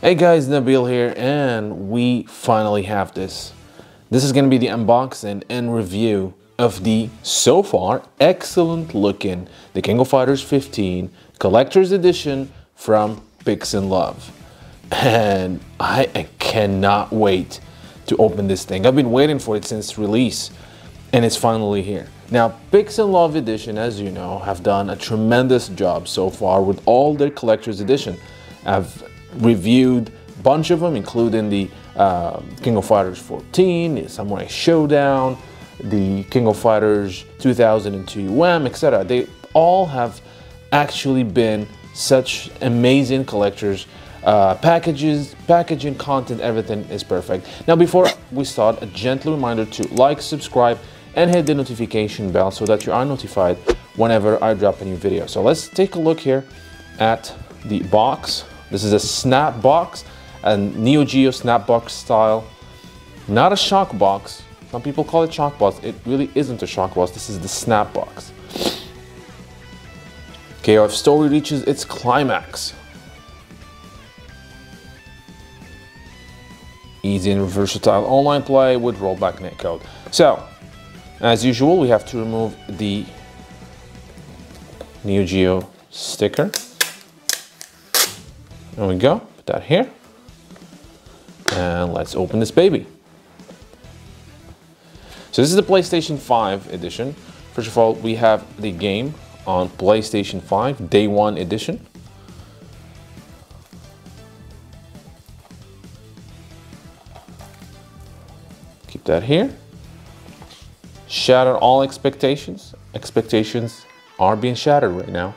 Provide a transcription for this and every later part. Hey guys, Nabil here, and we finally have this. This is gonna be the unboxing and review of the, so far, excellent looking The King of Fighters 15 Collector's Edition from Pix'nLove. And I cannot wait to open this thing. I've been waiting for it since release, and it's finally here. Now, Pix'nLove Edition, as you know, have done a tremendous job so far with all their Collector's Edition. I've reviewed a bunch of them, including the King of Fighters 14, the Samurai Showdown, the King of Fighters 2002, Wham, etc. They all have actually been such amazing collectors. Packages, packaging, content, everything is perfect. Now, before we start, a gentle reminder to like, subscribe, and hit the notification bell so that you are notified whenever I drop a new video. So let's take a look here at the box. This is a snap box, a Neo Geo snap box style, not a shock box. Some people call it shock box. It really isn't a shock box. This is the snap box. KOF story reaches its climax. Easy and versatile online play with rollback netcode. So, as usual, we have to remove the Neo Geo sticker. There we go, put that here, and let's open this baby. So this is the PlayStation 5 edition. First of all, we have the game on PlayStation 5, Day 1 edition. Keep that here. Shatter all expectations. Expectations are being shattered right now.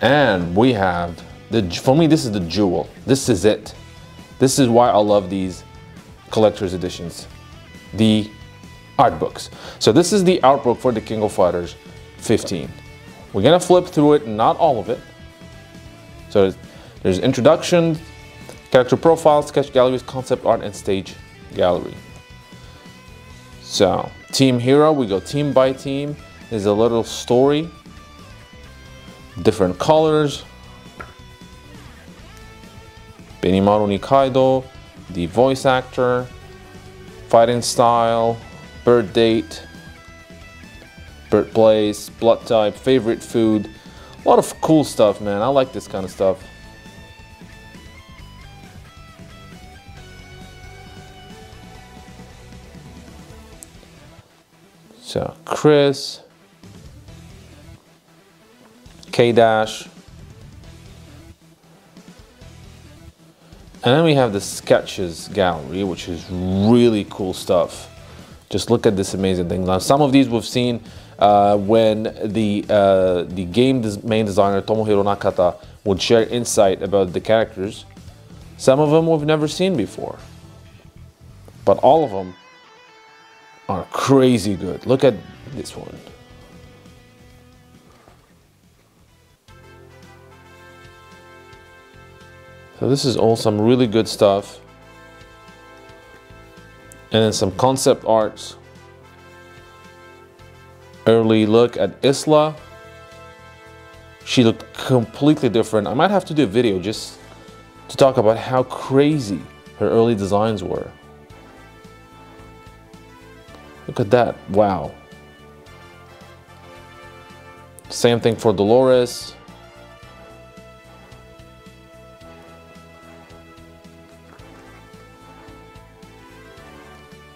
And we have for me, this is the jewel. This is it. This is why I love these collector's editions. The art books. So this is the art book for the King of Fighters 15. We're gonna flip through it, not all of it. So there's introduction, character profile, sketch galleries, concept art, and stage gallery. So team hero, we go team by team. There's a little story, different colors. Benimaru Nikaido, the voice actor, fighting style, birth date, birthplace, blood type, favorite food. A lot of cool stuff, man. I like this kind of stuff. So, Chris K-Dash. And then we have the sketches gallery, which is really cool stuff. Just look at this amazing thing. Now, some of these we've seen when the game main designer Tomohiro Nakata would share insight about the characters. Some of them we've never seen before, but all of them are crazy good. Look at this one. So this is all some really good stuff, and then some concept arts. Early look at Isla. She looked completely different. I might have to do a video just to talk about how crazy her early designs were. Look at that, wow. Same thing for Dolores.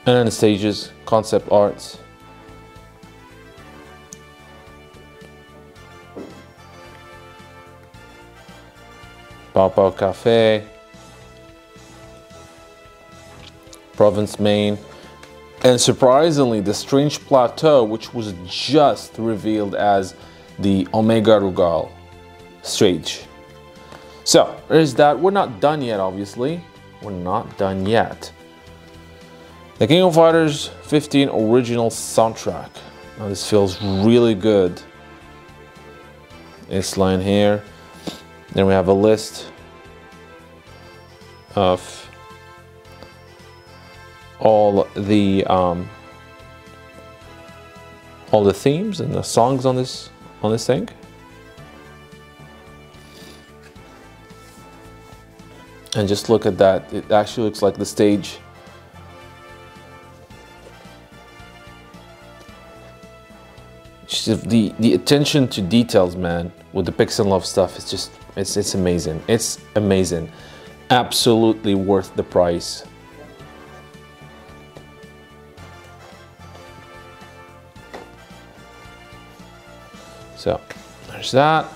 And stages, concept arts. Pau Pau Cafe. Province Maine. And surprisingly, the Strange Plateau, which was just revealed as the Omega Rugal stage. So, there's that. We're not done yet, obviously. We're not done yet. The King of Fighters 15 original soundtrack. Now this feels really good. This line here. Then we have a list of all the themes and the songs on this thing. And just look at that. It actually looks like the stage. Just the attention to details, man, with the Pix'nLove stuff, it's just, it's amazing. It's amazing. Absolutely worth the price. So there's that.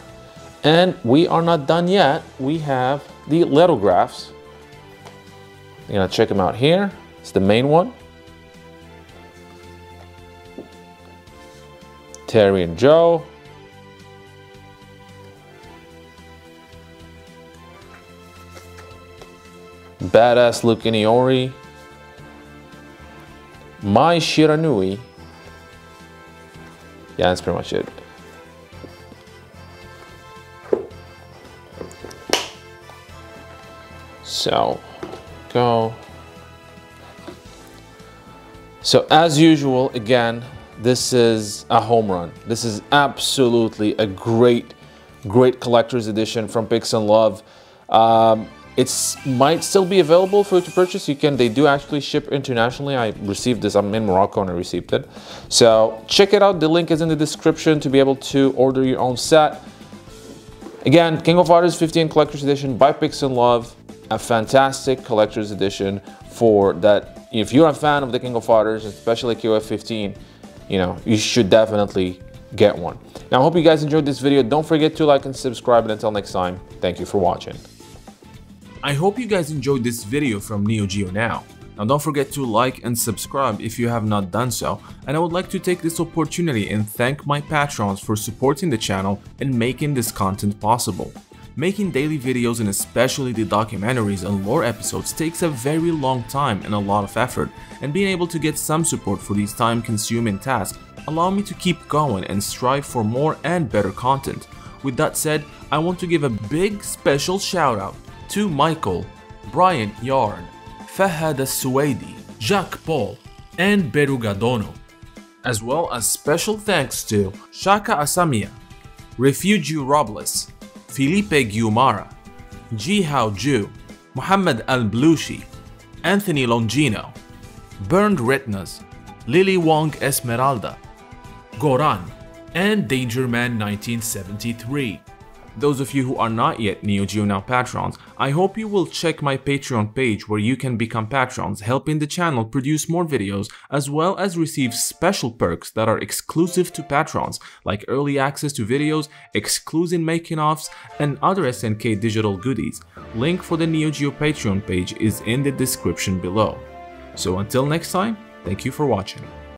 And we are not done yet. We have the lithographs. You're gonna check them out here. It's the main one. Terry and Joe. Badass Luke and Iori. My Shiranui. Yeah, that's pretty much it. So, go. So as usual, again, this is a home run. This is absolutely a great, great collector's edition from Pix'nLove. It might still be available for you to purchase. You can, they do actually ship internationally. I received this, I'm in Morocco and I received it. So check it out, the link is in the description to be able to order your own set. Again, King of Fighters 15 Collector's Edition by Pix'nLove. A fantastic collector's edition for that. If you're a fan of the King of Fighters, especially KOF 15, you know, you should definitely get one. Now, I hope you guys enjoyed this video. Don't forget to like and subscribe, and until next time, thank you for watching. I hope you guys enjoyed this video from Neo Geo Now. Now, don't forget to like and subscribe if you have not done so, and I would like to take this opportunity and thank my patrons for supporting the channel and making this content possible. Making daily videos and especially the documentaries and lore episodes takes a very long time and a lot of effort, and being able to get some support for these time-consuming tasks allow me to keep going and strive for more and better content. With that said, I want to give a big special shout out to Michael, Brian Yarn, Fahad Al Suwaidi, Jack Paul, and Beru Gadono, as well as special thanks to Shaka Asamiya, Refugio Robles, Felipe Guimara, Ji Hao Zhu, Muhammad Al Blushi, Anthony Longino, Burned Retinas, Lily Wong Esmeralda, Goran, and DangerMan1973. Those of you who are not yet Neo Geo Now patrons, I hope you will check my Patreon page where you can become patrons, helping the channel produce more videos as well as receive special perks that are exclusive to patrons, like early access to videos, exclusive making-offs, and other SNK digital goodies. Link for the Neo Geo Patreon page is in the description below. So until next time, thank you for watching.